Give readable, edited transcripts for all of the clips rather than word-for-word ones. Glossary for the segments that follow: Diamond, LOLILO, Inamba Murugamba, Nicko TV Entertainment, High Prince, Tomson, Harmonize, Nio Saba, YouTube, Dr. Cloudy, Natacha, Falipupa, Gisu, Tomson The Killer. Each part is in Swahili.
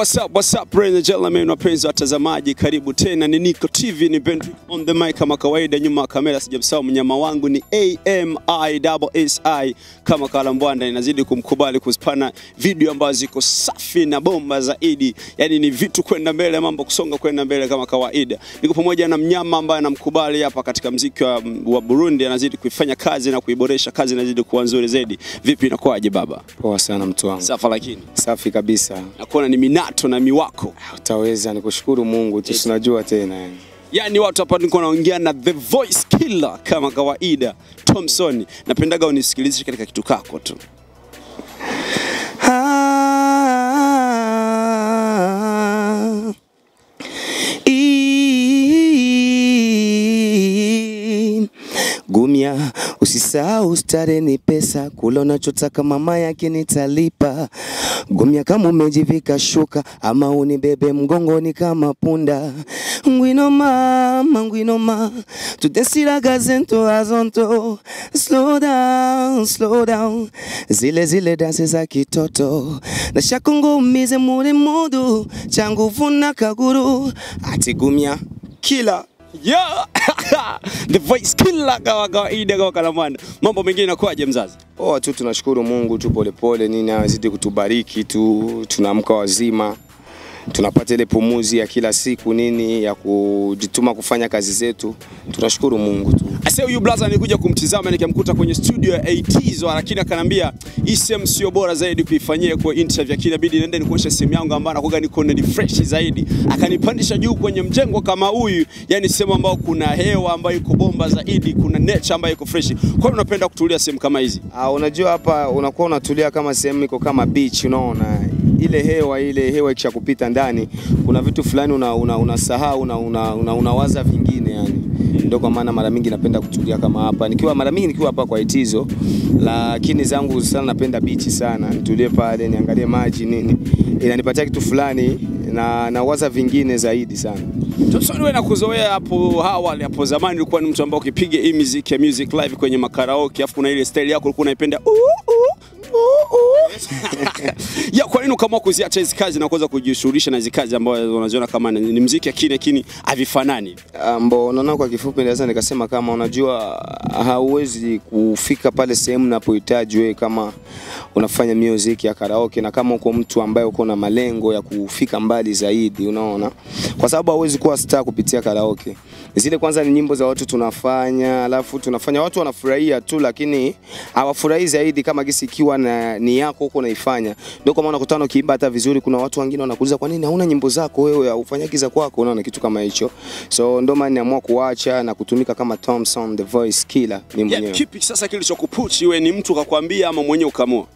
What's up, ladies and gentlemen, wapenzi watazamaji, karibu tena ni Nicko TV, ni Benry on the mic kama kawaida, nyuma kamera sijamsahau mnyama wangu ni AMISI kama kalambwanda, inazidi kumkubali kuzipana video ambazo ziko safi na bomba zaidi. Yani ni vitu kwenda mbele, mambo kusonga kwenda mbele kama kawaida. Niko pamoja na mnyama ambaye namkubali hapa katika muziki wa Burundi, anazidi kuifanya kazi na kuiboresha kazi, inazidi kuwa nzuri zaidi. Vipi inakuaje baba? Poa sana mtu wangu. Safi lakini. Safi kabisa. Nakuona ni minato na miwako. Utaweza, nikushukuru Mungu, tusinajua tena. Yani watu hapa niko naongea na the voice killer kama kawaida, Tomson. Napendaga unisikilize katika kitu kako tu. Gumia, usisahau stare ni pesa, kula unachotaka mama yake nitalipa. Gumia kama umejivika shuka, ama unibebe mgongoni kama punda. Ngwino ma, tutesira gazento azonto. Slow down, zile dansi za kitoto. Na shakungo umize mure mudu, changu vuna kaguru. Ati Gumia, kila. Yeah, the voice killer kawaida kwa kalamanda. Mambo mengine inakuaje mzazi? Oh, tu tunashukuru Mungu tu, polepole nini azidi kutubariki tu, tunaamka wazima. Tunapata ile pumuzi ya kila siku nini ya kujituma kufanya kazi zetu. Tunashukuru Mungu tu. Ase huyu brother nilikuja kumtizama, nikamkuta kwenye studio ya 80s, lakini akanambia hii sehemu sio bora zaidi kuifanyia kwa interview, lakini inabidi niende nikuonyeshe sehemu yangu ambayo nakoga niko ni fresh zaidi. Akanipandisha juu kwenye mjengo kama huyu, yani sehemu ambayo kuna hewa ambayo iko bomba zaidi, kuna nature ambayo iko fresh. Kwa unapenda kutulia sehemu kama hizi? Ah, unajua hapa unakuwa unatulia kama sehemu iko kama beach, unaona. Ile hewa ikishakupita ndani, kuna vitu fulani unasahau, unawaza vingine yani. Ndio kwa maana mara mingi napenda kutulia kama hapa. Mara mingi nikiwa hapa kwa itizo, lakini zangu sana napenda bichi sana. Nitulie pale niangalie maji nini. Inanipatia kitu fulani na nawaza vingine zaidi sana. Tomson, wewe nakuzoea hapo awali, hapo zamani ulikuwa ni mtu ambaye ukipiga hii music live kwenye makaraoke, afu kuna ile style yako ulikuwa unaipenda. Ya kwa nini ukaamua kuziacha hizo kazi na kuanza kujishughulisha na hizo kazi ambazo unaziona kama ni muziki lakini havifanani? Mbona kwa kifupi naweza nikasema kama unajua hauwezi kufika pale sehemu unapohitaji wewe kama unafanya music ya karaoke, na kama uko mtu ambaye uko na malengo ya kufika mbali zaidi, unaona? Kwa sababu hauwezi kuwa star kupitia karaoke. Zile kwanza ni nyimbo za watu tunafanya, alafu tunafanya watu wanafurahia tu, lakini hawafurahii zaidi kama gisi ikiwa na ni yako huko naifanya. Ndio kwa maana unakutana ukiimba hata vizuri, kuna watu wengine wanakuuliza kwa nini hauna nyimbo zako wewe, hufanyaki za kwako, unaona kitu kama hicho. So ndio maana niamua kuacha na kutumika kama Tomson the voice killer ni mwenyewe. Yeah, kipi sasa kilichokupush wewe, ni mtu akakwambia ama mwenyewe ukaamua?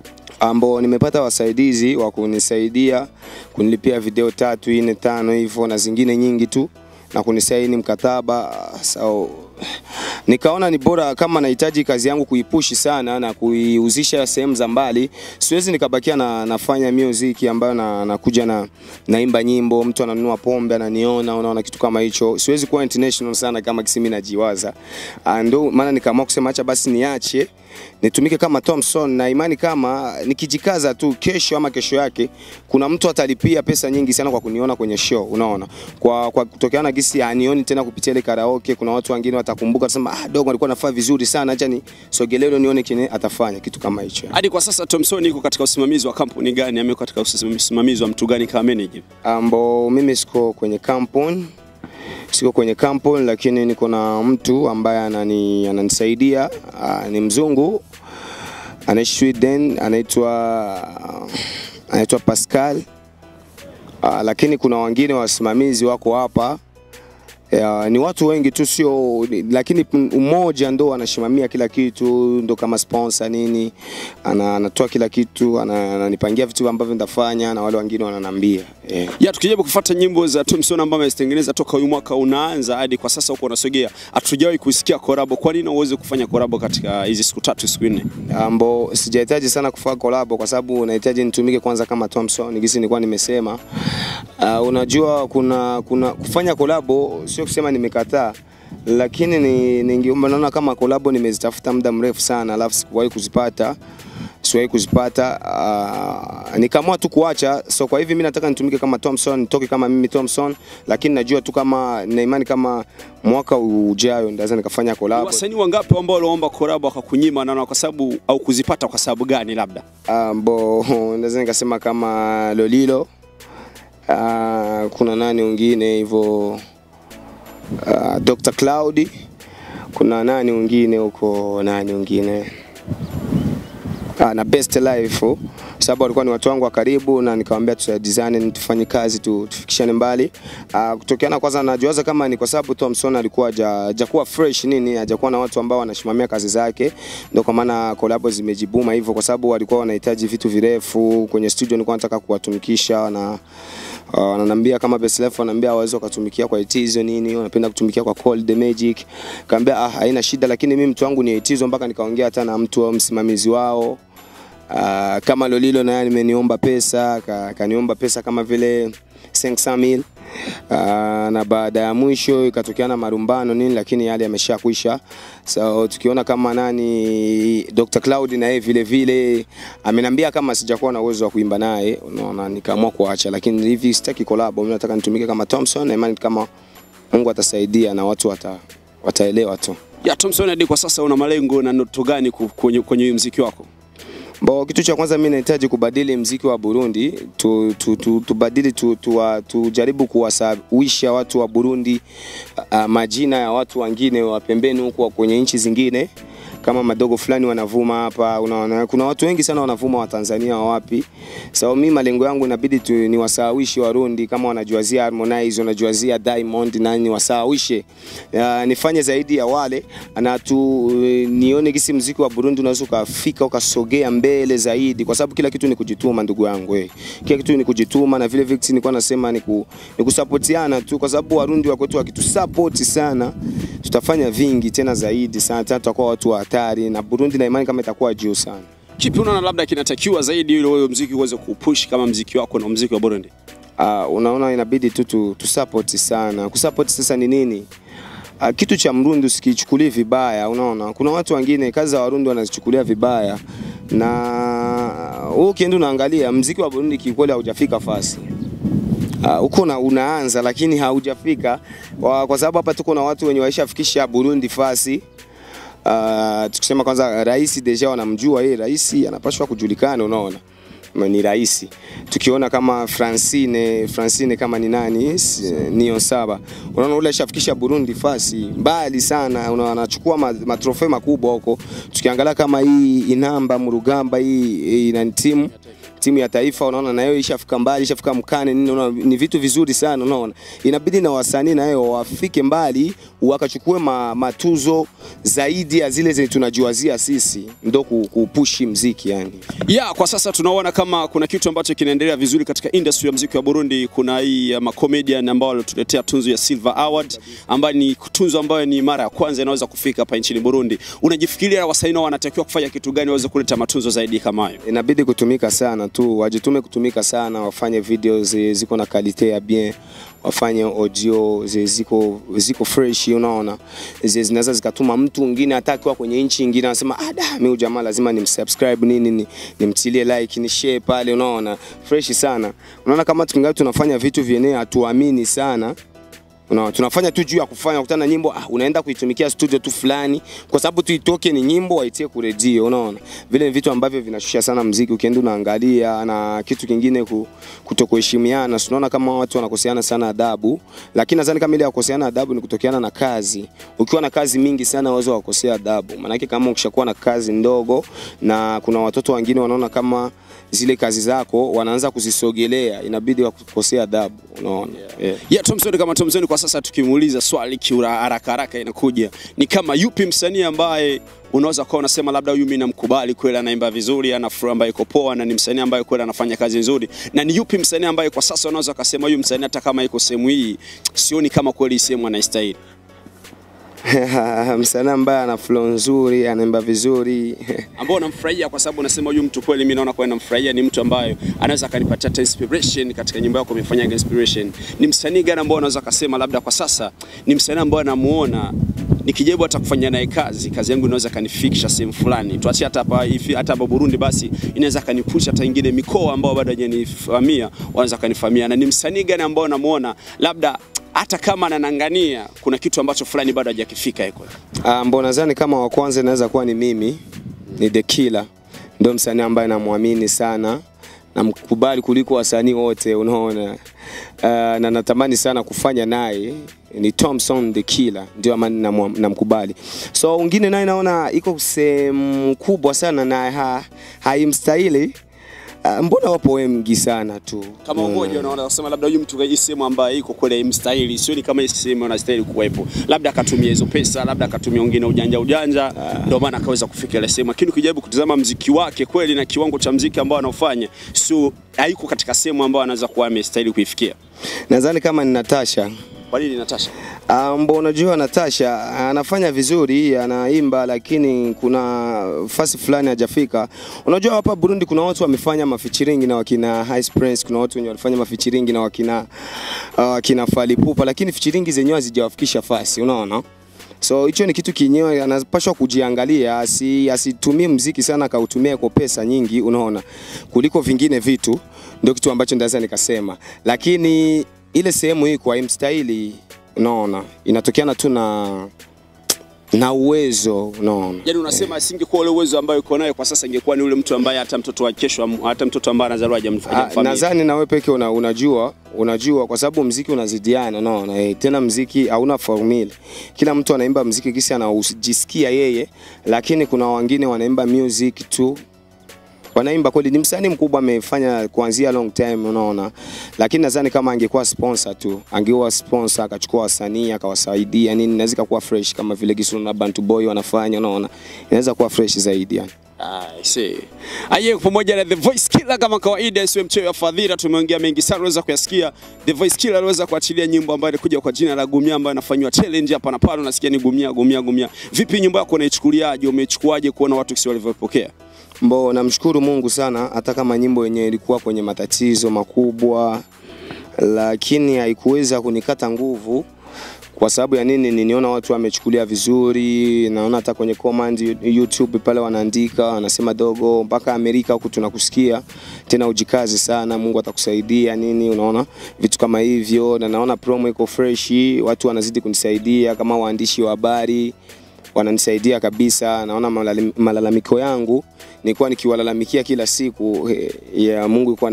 Ambao nimepata wasaidizi wa kunisaidia kunilipia video 3, 4, 5 hivyo na zingine nyingi tu, na kunisaini mkataba. So nikaona ni bora kama nahitaji kazi yangu kuipushi sana na kuiuzisha sehemu za mbali, siwezi nikabakia na nafanya music ambayo nakuja na naimba nyimbo, mtu ananunua pombe ananiona, unaona kitu kama hicho. Siwezi kuwa international sana kama kisimi najiwaza. Ndio maana nikaamua kusema acha basi niache nitumike kama Tomson, na imani kama nikijikaza tu kesho ama kesho yake kuna mtu atalipia pesa nyingi sana kwa kuniona kwenye show, unaona. Kwa kutokeana gisi anioni tena kupitia ile karaoke, kuna watu wengine watakumbuka kusema dogo alikuwa anafaa vizuri sana, acha ni sogelelo nione kile atafanya kitu kama hicho. Hadi kwa sasa Tomson yuko katika usimamizi wa kampuni gani, ama katika usimamizi wa mtu gani kama manager? Mimi siko kwenye kampuni. Lakini niko na mtu ambaye ananisaidia, ni mzungu, anaishi Sweden, anaitwa Pascal. Lakini kuna wengine wasimamizi wako hapa. Ni watu wengi tu, sio lakini mmoja ndo anasimamia kila kitu, ndo kama sponsor nini, anatoa kila kitu, ananipangia vitu ambavyo nitafanya, na wale wengine wananiambia. Ya tukijaribu kufuata nyimbo za Tomson ambazo ametengeneza toka huyu mwaka unaanza hadi kwa sasa huko unasogea, hatujawahi kusikia collab. Kwa nini uweze kufanya collab katika hizi siku 3, siku 4? Sijahitaji sana kufanya collab kwa sababu nahitaji nitumike kwanza kama Tomson, gisi nilikuwa nimesema. Unajua kuna kufanya collab sio kusema nimekataa, lakini ningeomba, naona kama collab nimezitafuta muda mrefu sana alafu sikuwahi kuzipata. siwahi kuzipata, nikaamua tu kuacha. So kwa hivi mimi nataka nitumike kama Tomson, nitoke kama mimi Tomson, lakini najua tu kama na imani kama mwaka ujao ndaweza nikafanya collab. Wasanii wangapi ambao waliomba collab wakakunyima na kwa sababu au kuzipata kwa sababu gani labda? Ndaweza nikasema kama LOLILO, kuna nani wengine hivyo, Dr. Cloudy, kuna nani wengine huko, nani wengine, na Best Life, sababu walikuwa ni watu wangu wa karibu na nikamwambia tu design tufanye kazi tufikishane mbali. Kutokeana kwanza najiwaza kama ni kwa sababu Tomson alikuwa hajakuwa fresh nini, hajakuwa na watu ambao wanashimamia kazi zake, ndio kwa maana collab zimejibuma hivyo, kwa sababu walikuwa wanahitaji vitu virefu kwenye studio, nilikuwa nataka kuwatumikisha na wananiambia kama Best Life ananiambia waweze kutumikia kwa itizo nini, wanapenda kutumikia kwa Cold Magic. Kaambia haina shida, lakini mimi mtu wangu ni itizo, mpaka nikaongea hata na mtu wa msimamizi wao. Kama LOLILO na yeye ameniomba pesa, kaniomba pesa kama vile 500,000, na baada ya mwisho ikatokeana marumbano nini, lakini yale yameshakuisha. So tukiona kama nani Dr. Cloud na yeye vile vile ameniambia kama sijakuwa na uwezo wa kuimba naye, unaona, nikaamua kuacha. Lakini hivi sitaki collab, mimi nataka nitumike kama Tomson, na imani kama Mungu atasaidia na watu wataelewa tu. Ya Tomson, hadi kwa sasa una malengo na ndoto gani kwenye muziki wako? Kitu cha kwanza mimi nahitaji kubadili muziki wa Burundi, tubadili tujaribu kuwasawisha watu wa Burundi majina ya watu wengine wa pembeni huko kwenye nchi zingine, kama madogo fulani wanavuma hapa, unaona kuna watu wengi sana wanavuma wa Tanzania wa wapi. So mimi malengo yangu inabidi niwasawishe Warundi, kama wanajuazia Harmonize, wanajuazia Diamond, nani wasawishe, nifanye zaidi ya wale na nione kisi muziki wa Burundi unaweza kufika ukasogea mbele zaidi, kwa sababu kila kitu ni kujituma ndugu yangu. Kila kitu ni kujituma, na vile vixi nilikuwa nasema ni kusapotiana tu, kwa sababu Warundi wako tu wakitusapoti sana tutafanya vingi tena zaidi sana, tutakuwa watu wa hatari, na Burundi na imani kama itakuwa juu sana. Kipi unaona labda kinatakiwa zaidi ili wewe muziki uweze kupush kama muziki wako na muziki wa Burundi? Unaona inabidi tu tusupport sana. Kusupport sasa ni nini? Kitu cha Mrundi usikichukulie vibaya, unaona. Kuna watu wengine kazi za Warundi wanazichukulia vibaya, na ukienda unaangalia muziki wa Burundi kikweli haujafika fasi. Uko na unaanza lakini haujafika, kwa sababu hapa tuko na watu wenye waishafikisha Burundi fasi. Tukisema kwanza rais deja wanamjua yeye, rais anapaswa kujulikana, unaona ni rais. Tukiona kama Francine kama ni nani, Nio Saba, unaona ule ashafikisha Burundi fasi mbali sana, unachukua matrofei makubwa huko. Tukiangalia kama hii Inamba Murugamba, hii ina timu ya taifa, unaona na yeye ishafika mbali, ishafika mkane nini, unaona ni vitu vizuri sana, unaona inabidi na wasanii na yeye wafike mbali, wakachukue matuzo zaidi ya zile zenye tunajuazia sisi, ndio kupushi muziki yani. Kwa sasa tunaona kama kuna kitu ambacho kinaendelea vizuri katika industry ya muziki wa Burundi. Kuna hii comedian ambao walituletea tunzo ya Silver Award, ambayo ni tunzo ambayo ni mara ya kwanza inaweza kufika hapa nchini Burundi. Unajifikiria wasanii wanatakiwa kufanya kitu gani waweze kuleta matunzo zaidi kama hayo? Inabidi kutumika sana tu, wajitume kutumika sana, wafanye videos ziko na kalite ya bien, wafanye audio ziko fresh, unaona zinaweza zikatuma mtu mwingine atakiwa kwenye nchi nyingine anasema mimi ujamaa lazima nimsubscribe nini, nimtilie like, ni share pale, unaona fresh sana. Unaona kama tukingalia tunafanya vitu vienea hatuamini sana, unaona tunafanya tu juu ya kufanya, ukutana nyimbo unaenda kuitumikia studio tu fulani, kwa sababu tuitoke ni nyimbo waitie ku radio, unaona vile vitu ambavyo vinashusha sana muziki. Ukienda unaangalia na kitu kingine kutokuheshimiana, unaona kama watu wanakoseana sana adabu, lakini nadhani kama ile kukoseana adabu ni kutokeana na kazi. Ukiwa na kazi mingi sana unaweza kukosea adabu, maana yake kama ukishakuwa na kazi ndogo, na kuna watoto wengine wanaona kama zile kazi zako wanaanza kuzisogelea, inabidi wakukosea adabu, unaona. Tomson, kama Tomson kwa sasa tukimuuliza swali haraka haraka inakuja ni kama yupi msanii ambaye unaweza kuwa unasema labda huyu mimi namkubali kweli, anaimba vizuri, ana flow ambayo iko poa, na ni msanii ambaye kweli anafanya kazi nzuri, na ni yupi msanii ambaye kwa sasa unaweza kusema huyu msanii hata kama iko sehemu hii sioni kama kweli sehemu anastahili? Msanii ambaye ana flow nzuri, anaimba vizuri. Ambao namfurahia kwa sababu nasema huyu mtu kweli mimi naona kwa namfurahia ni mtu ambaye anaweza akanipatia inspiration katika nyimbo yako umefanya inspiration. Ni msanii gani ambao unaweza kusema labda kwa sasa ni msanii ambaye namuona nikijibu atakufanya naye kazi yangu inaweza kanifikisha sehemu fulani. Tuachi hata hapa hivi hata hapa Burundi basi inaweza kanipusha hata ingine mikoa ambao bado hajanifahamia wanaweza kanifahamia. Na ni msanii gani ambao namuona labda hata kama ananangania kuna kitu ambacho fulani bado hajakifika huko? Mbonazani kama wa kwanza inaweza kuwa ni mimi, ni The Killer. Ndio msanii ambaye namuamini sana, namkubali kuliko wasanii wote unaona. Na natamani sana kufanya naye ni Tomson The Killer, ndio amani namkubali. So wengine naye naona iko sehemu kubwa sana na haimstahili. Mbona wapo wengi sana tu. Kama umoja unaona unasema labda huyu mtu kajisema ambaye iko kweli mstahili, sio kama isisema anastahili kuwepo. Labda akatumia hizo pesa, labda akatumia wengine ujanja ndio maana akaweza kufikia ile sema. Lakini ukijaribu kutazama muziki wake kweli na kiwango cha muziki ambao anaofanya, sio haiko katika sehemu ambayo anaweza kuwa amestahili kuifikia. Nadhani kama ni Natacha. Kwa nini Natacha? Mbona unajua Natacha anafanya vizuri, anaimba lakini kuna fasi fulani hajafika. Unajua hapa Burundi kuna watu wamefanya mafichiringi na wakina High Prince, kuna watu wenye walifanya mafichiringi na wakina Falipupa, lakini fichiringi zenyewe hazijawafikisha fasi, unaona? So hicho ni kitu kinyewe anapaswa kujiangalia, asitumie muziki sana kautumie kwa pesa nyingi, unaona? Kuliko vingine vitu, ndio kitu ambacho ndaweza nikasema. Lakini ile sehemu hii kwa imstahili, unaona, inatokeana tu na uwezo, unaona. Yaani unasema asingekuwa ile uwezo ambayo uko nayo kwa sasa ingekuwa ni ule mtu ambaye hata mtoto wa kesho, hata mtoto ambaye anazaliwa hajamfahamu familia. Nadhani na wewe peke unajua kwa sababu muziki unazidiana, unaona. Tena muziki hauna formula. Kila mtu anaimba muziki kisi anajisikia yeye, lakini kuna wengine wanaimba music tu. Wanaimba kweli ni msanii mkubwa amefanya kuanzia long time, unaona. Lakini nadhani kama angekuwa sponsor tu, angewa sponsor akachukua wasanii akawasaidia nini, inaweza kuwa fresh kama vile Gisu na Bantu Boy wanafanya, unaona. Inaweza kuwa fresh zaidi yani. I see. Aye pamoja na The Voice Killer kama kawaida sio mchezo wa fadhila, tumeongea mengi sana unaweza kuyasikia. The Voice Killer anaweza kuachilia nyimbo ambayo inakuja kwa jina la Gumia ambayo anafanywa challenge hapa na pale, unasikia ni gumia. Vipi nyimbo yako unaichukuliaje? Umeichukuaje kuona watu sio walivyopokea? Mbo namshukuru Mungu sana, hata kama nyimbo yenyewe ilikuwa kwenye matatizo makubwa lakini haikuweza kunikata nguvu kwa sababu ya nini, niliona watu wamechukulia vizuri. Naona hata kwenye comment YouTube pale wanaandika wanasema dogo mpaka Amerika huko tunakusikia, tena ujikaze sana, Mungu atakusaidia nini, unaona vitu kama hivyo. Na naona promo iko fresh, watu wanazidi kunisaidia kama waandishi wa habari wananisaidia kabisa. Naona malalamiko yangu nilikuwa nikiwalalamikia kila siku ya Mungu kwa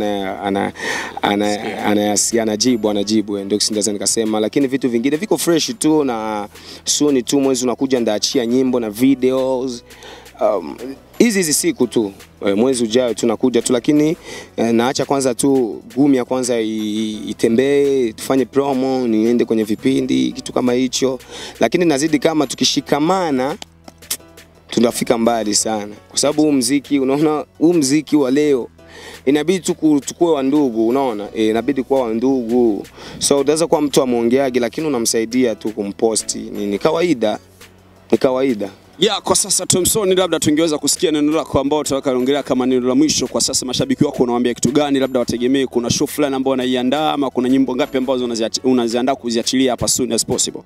anajibu ndio kisindazani nikasema. Lakini vitu vingine viko fresh tu na soon tu mwezi unakuja ndaachia nyimbo na videos. Hizi siku tu mwezi ujao tunakuja tu, lakini naacha kwanza tu Gumia kwanza itembee, tufanye promo, niende kwenye vipindi kitu kama hicho. Lakini nazidi kama tukishikamana tunafika mbali sana kwa sababu huu muziki, unaona huu muziki wa leo inabidi tukue wa ndugu, unaona. Inabidi kuwa wa ndugu. So unaweza kuwa mtu amuongeaje lakini unamsaidia tu kumposti, ni kawaida, ni kawaida. Ya kwa sasa Tomson, labda tungeweza kusikia neno lako ambao utakaongelea kama neno la mwisho kwa sasa. Mashabiki wako unawaambia kitu gani? Labda wategemee kuna show fulani ambao wanaiandaa ama kuna nyimbo ngapi ambazo unaziandaa kuziachilia hapa soon as possible?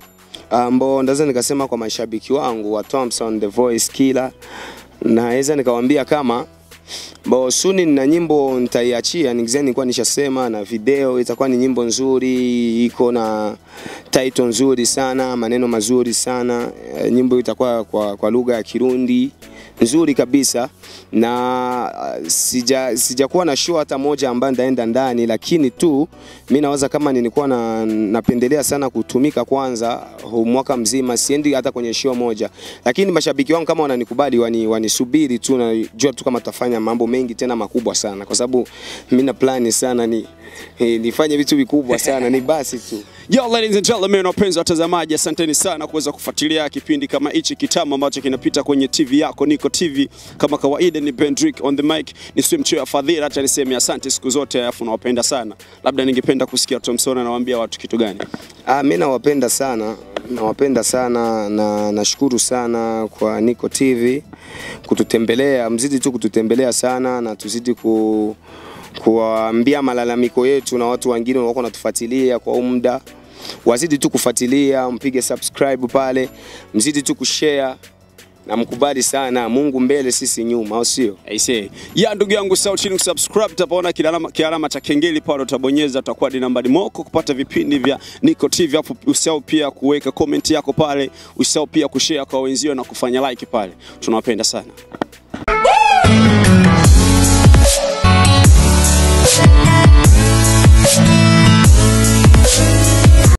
Ambao ndaweza nikasema kwa mashabiki wangu wa Tomson The Voice Killer, naweza nikawaambia kama bao soon nina nyimbo nitaiachia, ningizeni nilikuwa nishasema, na video itakuwa ni nyimbo nzuri, iko na title nzuri sana, maneno mazuri sana. Nyimbo itakuwa kwa lugha ya Kirundi nzuri kabisa. Na sijakuwa na show hata moja ambayo ndaenda ndani, lakini tu mimi nawaza kama nilikuwa napendelea sana kutumika kwanza mwaka mzima, siendi hata kwenye show moja. Lakini mashabiki wangu kama wananikubali wanisubiri tu, najua tu kama tutafanya mambo mengi tena makubwa sana kwa sababu mimi na plani sana nifanye vitu vikubwa sana ni basi tu. Yo ladies and gentlemen, wapenzi watazamaji, asanteni sana kuweza kufuatilia kipindi kama hichi kitamu ambacho kinapita kwenye TV yako Nicko TV. Kama kawaida ni Bendrick on the mic, ni swimcheo ya fadhila, acha niseme asante siku zote, alafu nawapenda sana. Labda ningependa kusikia Tomson anawaambia watu kitu gani? Mimi nawapenda sana. Nawapenda sana na nashukuru sana kwa Nicko TV kututembelea, mzidi tu kututembelea sana na tuzidi kuambia malalamiko yetu na watu wengine wako natufuatilia kwa muda. Wazidi tu kufuatilia, mpige subscribe pale, mzidi tu kushare na mkubali sana, Mungu mbele sisi nyuma, au sio? Aisee. Ya ndugu yangu sauti ni subscribe, utaona kialama cha kengele pale utabonyeza, utakuwa di nambari moko kupata vipindi vya Nicko TV. Hapo usisahau pia kuweka comment yako pale, usisahau pia kushare kwa wenzio na kufanya like pale. Tunawapenda sana.